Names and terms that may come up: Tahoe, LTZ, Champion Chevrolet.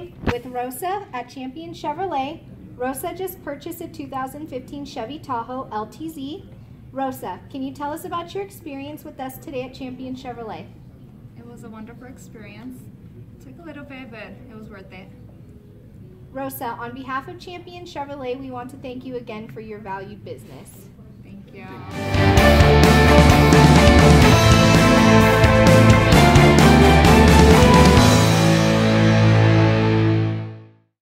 Tuesday with Rosa at Champion Chevrolet. Rosa just purchased a 2015 Chevy Tahoe LTZ. Rosa, can you tell us about your experience with us today at Champion Chevrolet? It was a wonderful experience. It took a little bit, but it was worth it. Rosa, on behalf of Champion Chevrolet, we want to thank you again for your valued business. Thank you.